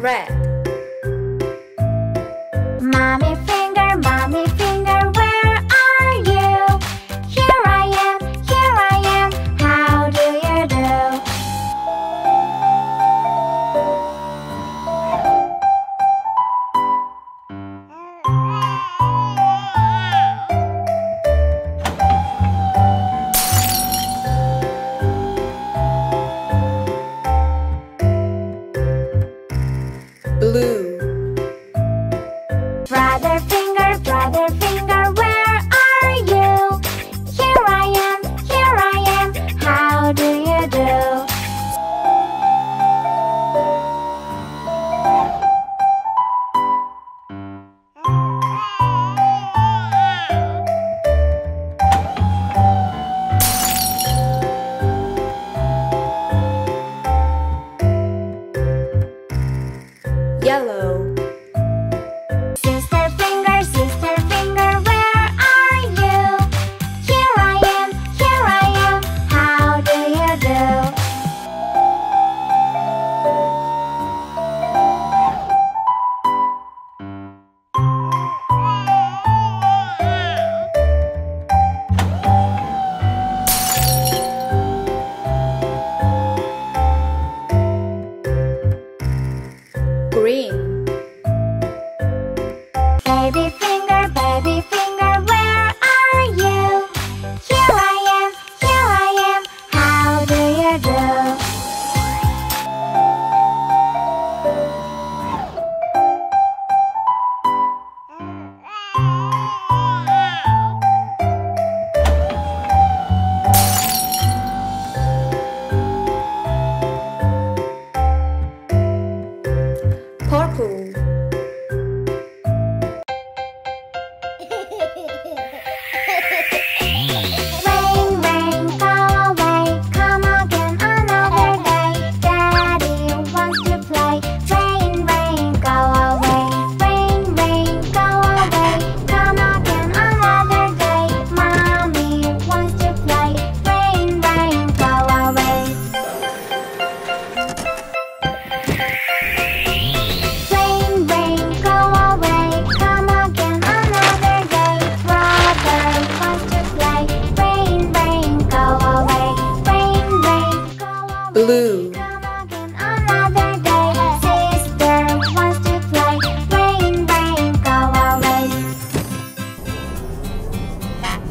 red. Mommy finger, where are you? Here I am, how do you do? Blue. Brother finger, where are you? Here I am, how do you do? Yellow. Green. Baby finger, where are you? Here I am, how do you do? Purple. Blue. Come again another day. Sister wants to play. Rain, rain, go away. Rain, rain, go away. Come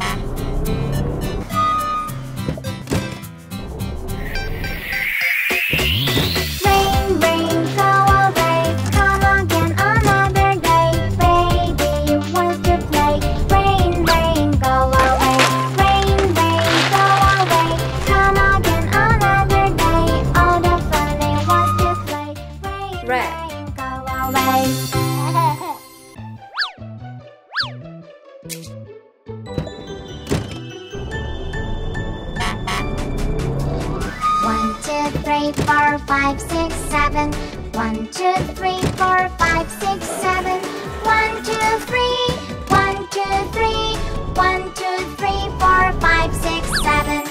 again another day. Baby wants to play. Rain, rain, go away. Rain, rain, go away. Come again another day. Red. Go away. One, two, three, four, five, six, seven. 1, 2, 3, 4, 5, 6, 7. 1, 2, 3. 1, 2, 3. 1, 2, 3, 4, 5, 6, 7.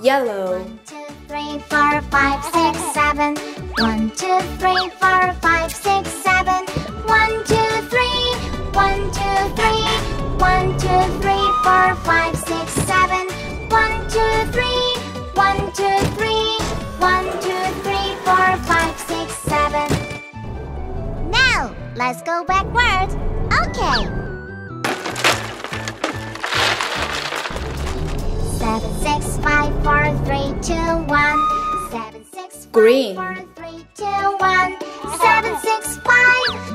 Yellow. 1, 2, 3, 4, 5, 6, 7. 1, 2, 3, 4, 5, 6, 7. 1, 2, 3. 1, 2, 3. 1, 2, 3, 4, 5, 6, 7. 1, 2, 3. 1, 2, 3. 1, 2, 3, 4, 5, 6, 7. Now, let's go backwards. Okay. 7, 6, 5, 4, 3, 2, 1. 7, 6, 5, Green. 4, 3, 2, 1. 7, 6, 5.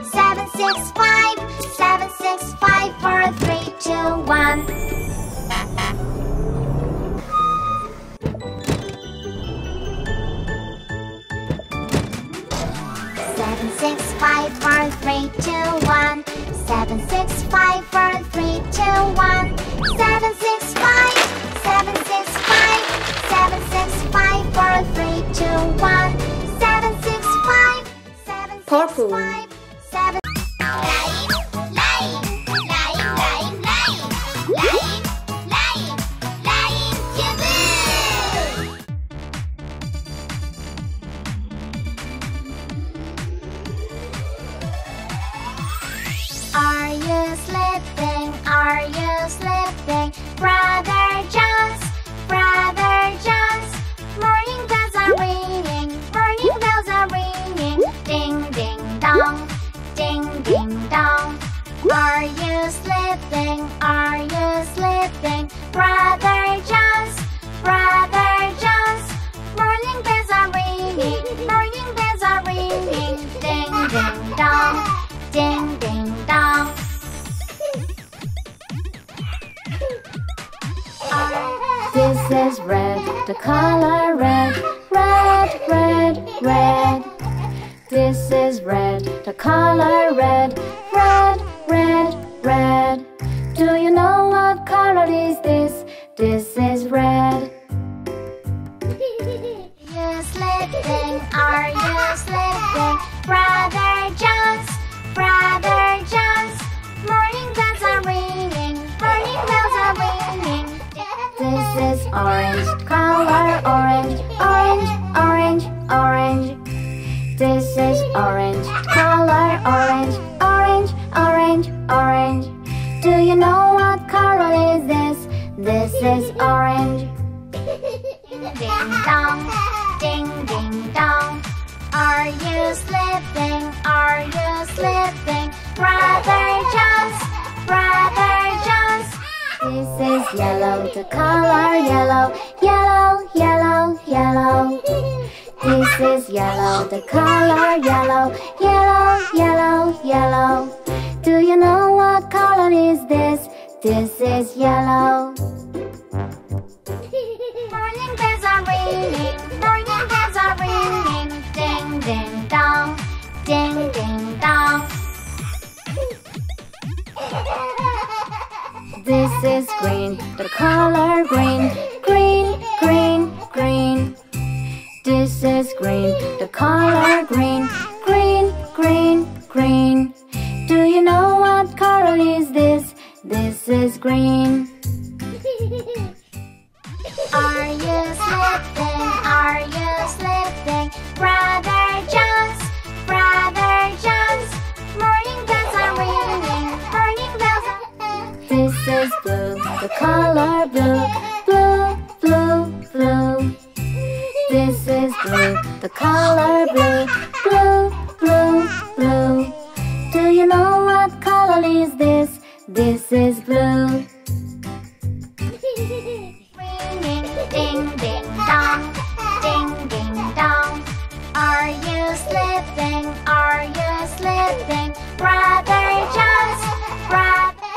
7, 6, 5. 7, 6, 5, 4, 3, 2, 1. Purple. This is red, the color red, red, red, red. This is red, the color red, red, red, red. Do you know what color is this? This is red. You slipping, are you slipping? Brother Jones, Brother Jones. Morning bells are ringing. This is orange, color orange, orange, orange, orange. This is orange, color orange, orange, orange, orange. Do you know what color is this? This is orange. Ding dong, ding ding dong. Are you slipping? Are you slipping? Brother Jones, Brother Jones. This is yellow, the color yellow, yellow, yellow, yellow. This is yellow, the color yellow, yellow, yellow, yellow. Do you know what color is this? This is yellow. Morning bells are ringing, morning bells are ringing. Ding, ding, dong, ding, ding, dong. This is green, the color green, green, green, green. This is green, the color green, green, green, green. Do you know what color is this? This is green. Are you slipping? Are you slipping? Brother Jones, Brother Jones. Morning bells are ringing, morning bells are. This is blue, the color blue, blue, blue, blue. This is blue, the color blue, blue, blue, blue. Do you know what color is this? This is blue. Ringing, ding, ding, dong, ding, ding, dong. Are you slipping? Are you slipping? Brother Jones, Brother.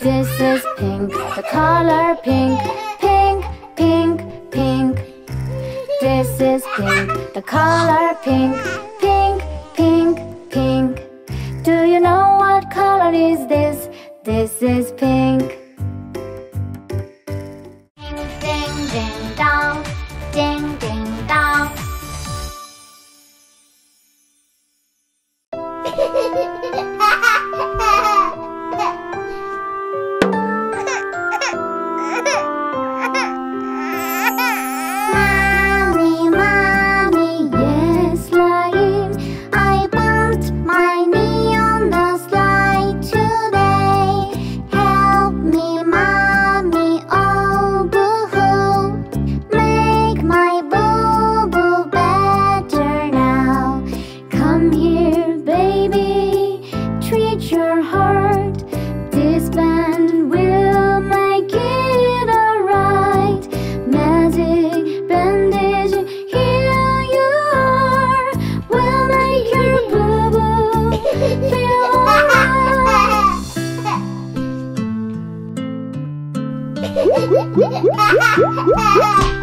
This is pink, the color pink, pink, pink, pink. This is pink, the color pink, pink, pink, pink. Do you know what color is this? This is pink. Ding, ding, ding, dong. Ding, ding, dong. Mommy, mommy, yes, slime. I bumped my knee on the slide today. Help me, mommy, oh boo-hoo. Make my boo-boo better now. Come here, baby, treat your heart. This band will make it alright. Magic bandage, here you are. We'll make your boo-boo feel alright.